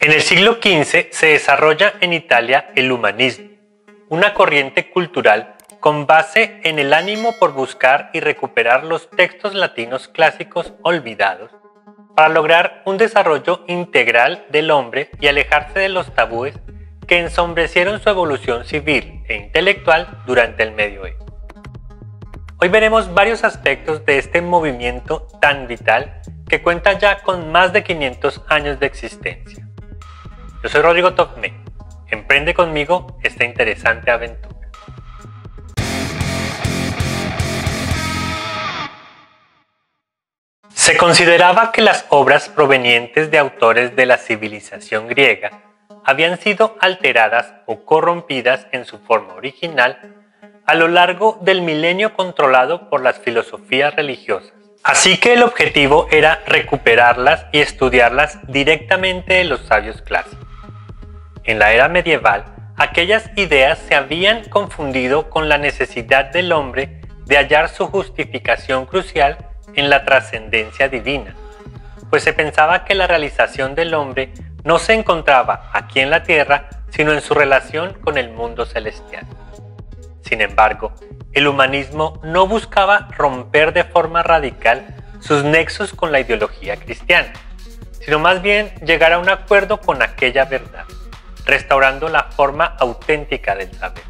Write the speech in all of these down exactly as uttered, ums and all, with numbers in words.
En el siglo quince se desarrolla en Italia el humanismo, una corriente cultural con base en el ánimo por buscar y recuperar los textos latinos clásicos olvidados, para lograr un desarrollo integral del hombre y alejarse de los tabúes que ensombrecieron su evolución civil e intelectual durante el medioevo. Hoy veremos varios aspectos de este movimiento tan vital que cuenta ya con más de quinientos años de existencia. Yo soy Rodrigo Tovmé. Emprende conmigo esta interesante aventura. Se consideraba que las obras provenientes de autores de la civilización griega habían sido alteradas o corrompidas en su forma original a lo largo del milenio controlado por las filosofías religiosas. Así que el objetivo era recuperarlas y estudiarlas directamente de los sabios clásicos. En la era medieval, aquellas ideas se habían confundido con la necesidad del hombre de hallar su justificación crucial en la trascendencia divina, pues se pensaba que la realización del hombre no se encontraba aquí en la tierra, sino en su relación con el mundo celestial. Sin embargo, el humanismo no buscaba romper de forma radical sus nexos con la ideología cristiana, sino más bien llegar a un acuerdo con aquella verdad, restaurando la forma auténtica del saber.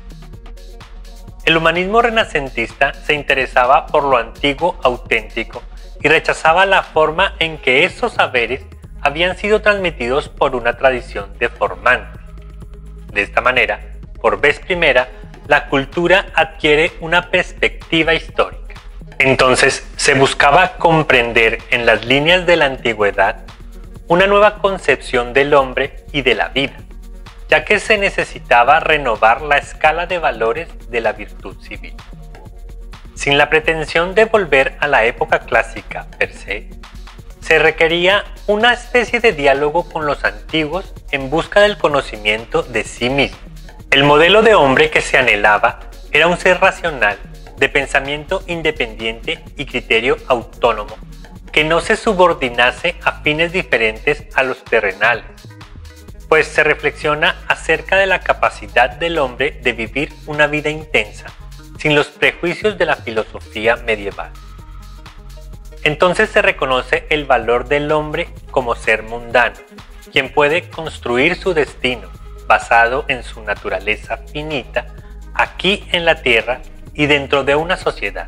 El humanismo renacentista se interesaba por lo antiguo auténtico y rechazaba la forma en que esos saberes habían sido transmitidos por una tradición deformante. De esta manera, por vez primera, la cultura adquiere una perspectiva histórica. Entonces, se buscaba comprender en las líneas de la antigüedad una nueva concepción del hombre y de la vida, ya que se necesitaba renovar la escala de valores de la virtud civil. Sin la pretensión de volver a la época clásica per se, se requería una especie de diálogo con los antiguos en busca del conocimiento de sí mismo. El modelo de hombre que se anhelaba era un ser racional, de pensamiento independiente y criterio autónomo, que no se subordinase a fines diferentes a los terrenales, pues se reflexiona acerca de la capacidad del hombre de vivir una vida intensa, sin los prejuicios de la filosofía medieval. Entonces se reconoce el valor del hombre como ser mundano, quien puede construir su destino basado en su naturaleza finita, aquí en la tierra y dentro de una sociedad.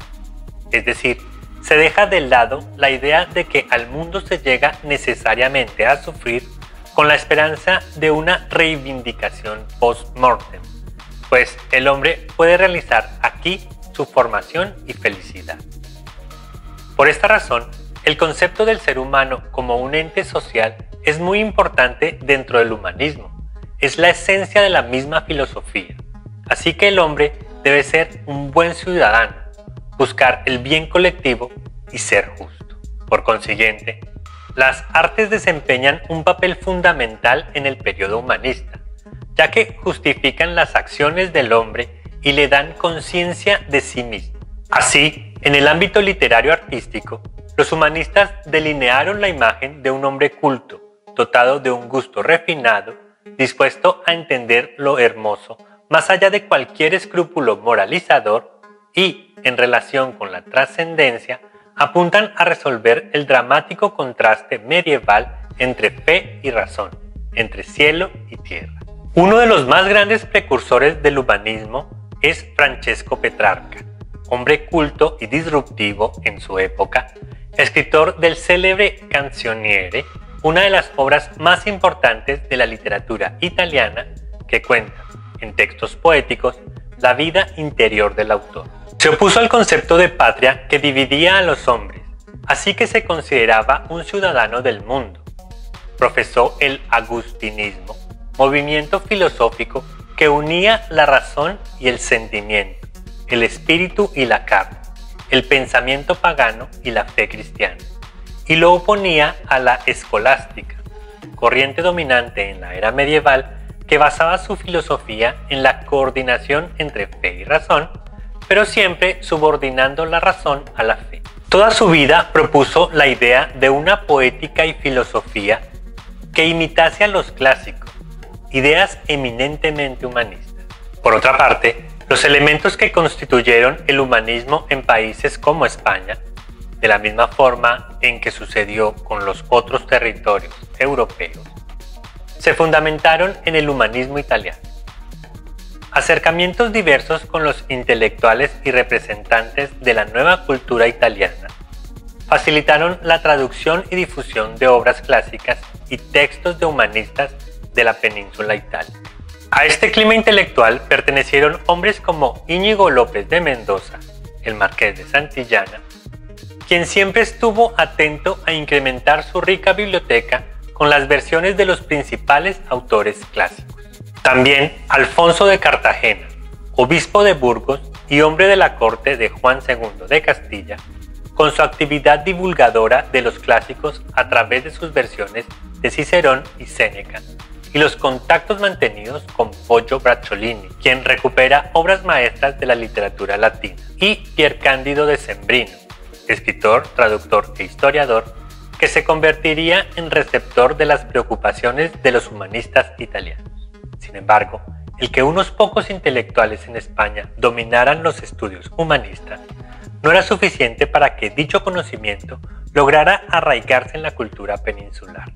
Es decir, se deja de lado la idea de que al mundo se llega necesariamente a sufrir con la esperanza de una reivindicación post-mortem, pues el hombre puede realizar aquí su formación y felicidad. Por esta razón, el concepto del ser humano como un ente social es muy importante dentro del humanismo, es la esencia de la misma filosofía. Así que el hombre debe ser un buen ciudadano, buscar el bien colectivo y ser justo. Por consiguiente, las artes desempeñan un papel fundamental en el periodo humanista, ya que justifican las acciones del hombre y le dan conciencia de sí mismo. Así, en el ámbito literario-artístico, los humanistas delinearon la imagen de un hombre culto, dotado de un gusto refinado, dispuesto a entender lo hermoso, más allá de cualquier escrúpulo moralizador y, en relación con la trascendencia, apuntan a resolver el dramático contraste medieval entre fe y razón, entre cielo y tierra. Uno de los más grandes precursores del humanismo es Francesco Petrarca, hombre culto y disruptivo en su época, escritor del célebre Cancioniere, una de las obras más importantes de la literatura italiana que cuenta, en textos poéticos, la vida interior del autor. Se opuso al concepto de patria que dividía a los hombres, así que se consideraba un ciudadano del mundo. Profesó el agustinismo, movimiento filosófico que unía la razón y el sentimiento, el espíritu y la carne, el pensamiento pagano y la fe cristiana, y lo oponía a la escolástica, corriente dominante en la era medieval que basaba su filosofía en la coordinación entre fe y razón, pero siempre subordinando la razón a la fe. Toda su vida propuso la idea de una poética y filosofía que imitase a los clásicos, ideas eminentemente humanistas. Por otra parte, los elementos que constituyeron el humanismo en países como España, de la misma forma en que sucedió con los otros territorios europeos, se fundamentaron en el humanismo italiano. Acercamientos diversos con los intelectuales y representantes de la nueva cultura italiana facilitaron la traducción y difusión de obras clásicas y textos de humanistas de la península itálica. A este clima intelectual pertenecieron hombres como Íñigo López de Mendoza, el marqués de Santillana, quien siempre estuvo atento a incrementar su rica biblioteca con las versiones de los principales autores clásicos. También Alfonso de Cartagena, obispo de Burgos y hombre de la corte de Juan segundo de Castilla, con su actividad divulgadora de los clásicos a través de sus versiones de Cicerón y Séneca, y los contactos mantenidos con Poggio Bracciolini, quien recupera obras maestras de la literatura latina, y Pier Cándido Decembrino, escritor, traductor e historiador, que se convertiría en receptor de las preocupaciones de los humanistas italianos. Sin embargo, el que unos pocos intelectuales en España dominaran los estudios humanistas no era suficiente para que dicho conocimiento lograra arraigarse en la cultura peninsular.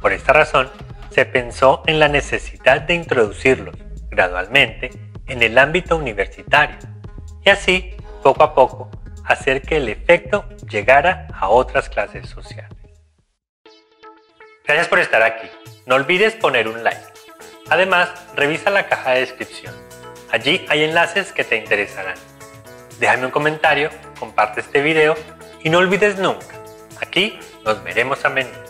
Por esta razón, se pensó en la necesidad de introducirlos gradualmente en el ámbito universitario y así, poco a poco, hacer que el efecto llegara a otras clases sociales. Gracias por estar aquí. No olvides poner un like. Además, revisa la caja de descripción. Allí hay enlaces que te interesarán. Déjame un comentario, comparte este video y no olvides nunca, aquí nos veremos a menudo.